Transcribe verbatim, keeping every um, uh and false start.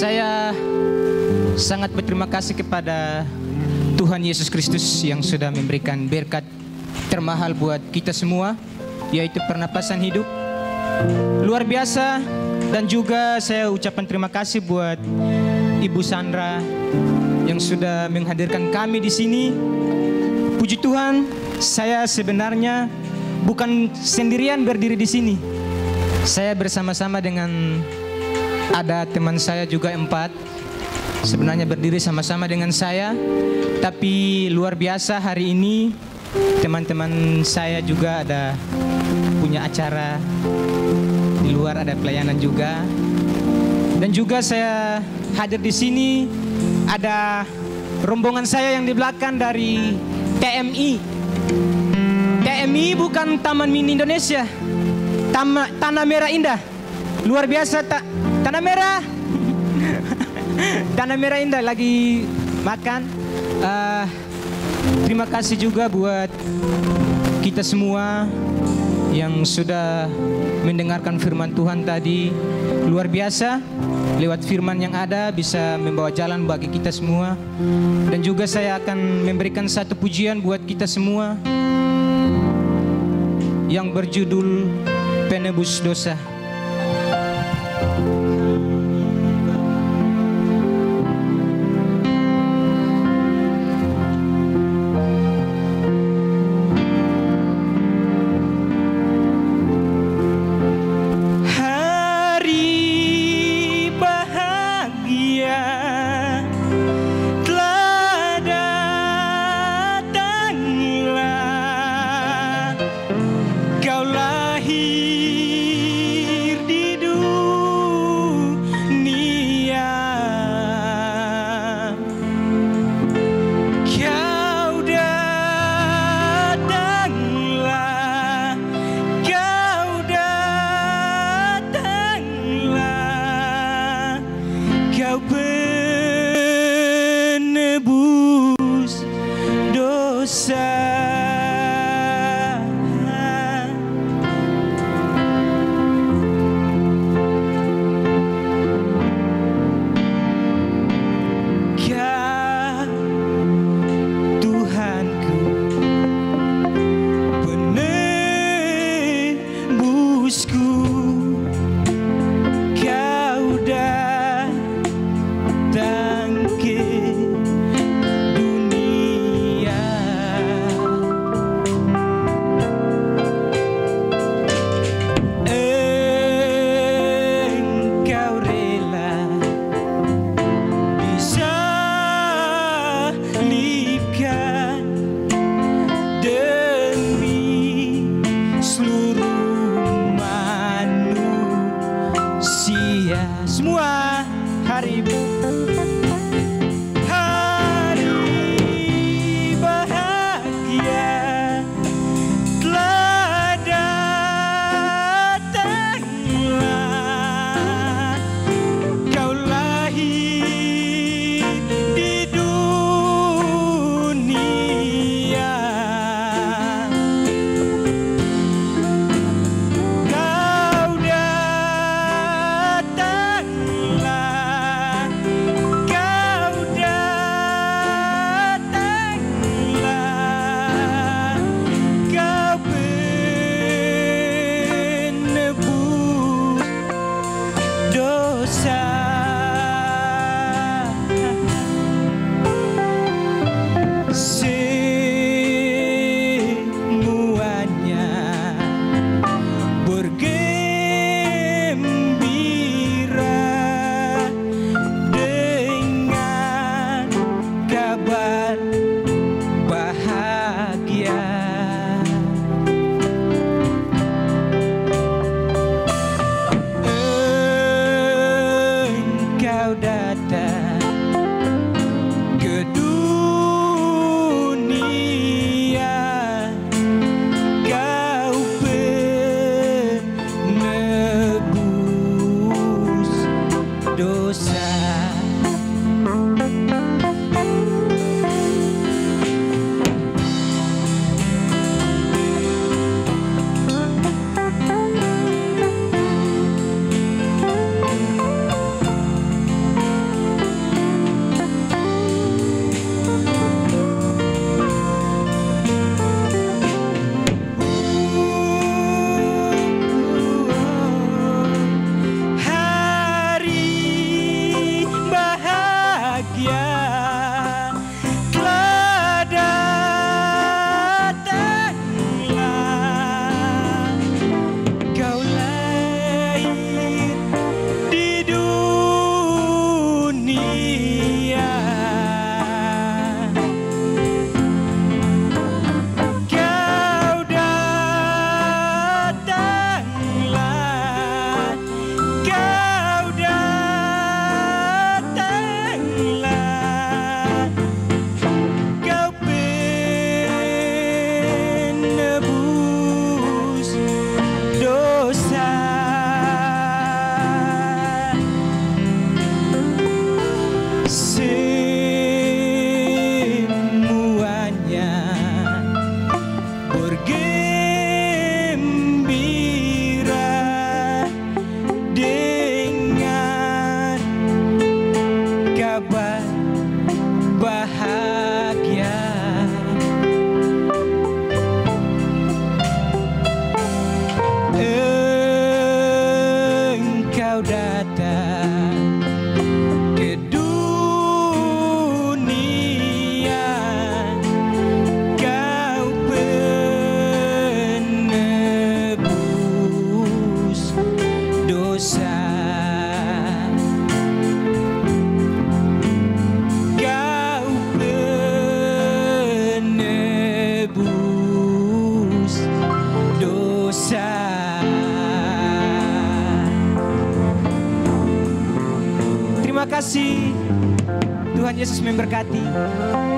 Saya sangat berterima kasih kepada Tuhan Yesus Kristus yang sudah memberikan berkat termahal buat kita semua, yaitu pernapasan hidup. Luar biasa. Dan juga saya ucapkan terima kasih buat Ibu Sandra yang sudah menghadirkan kami di sini. Puji Tuhan, saya sebenarnya bukan sendirian berdiri di sini. Saya bersama-sama dengan ada teman saya juga empat. Sebenarnya berdiri sama-sama dengan saya. Tapi luar biasa hari ini teman-teman saya juga ada punya acara di luar, ada pelayanan juga. Dan juga saya hadir di sini ada rombongan saya yang di belakang dari T M I. T M I bukan Taman Mini Indonesia, Tama, Tanah Merah Indah. Luar biasa, ta, Tanah Merah. Tanah Merah Indah lagi makan. Uh, terima kasih juga buat kita semua yang sudah mendengarkan firman Tuhan tadi. Luar biasa, lewat firman yang ada bisa membawa jalan bagi kita semua. Dan juga saya akan memberikan satu pujian buat kita semua yang berjudul Penebus Dosa. Terima kasih. Tuhan Yesus memberkati.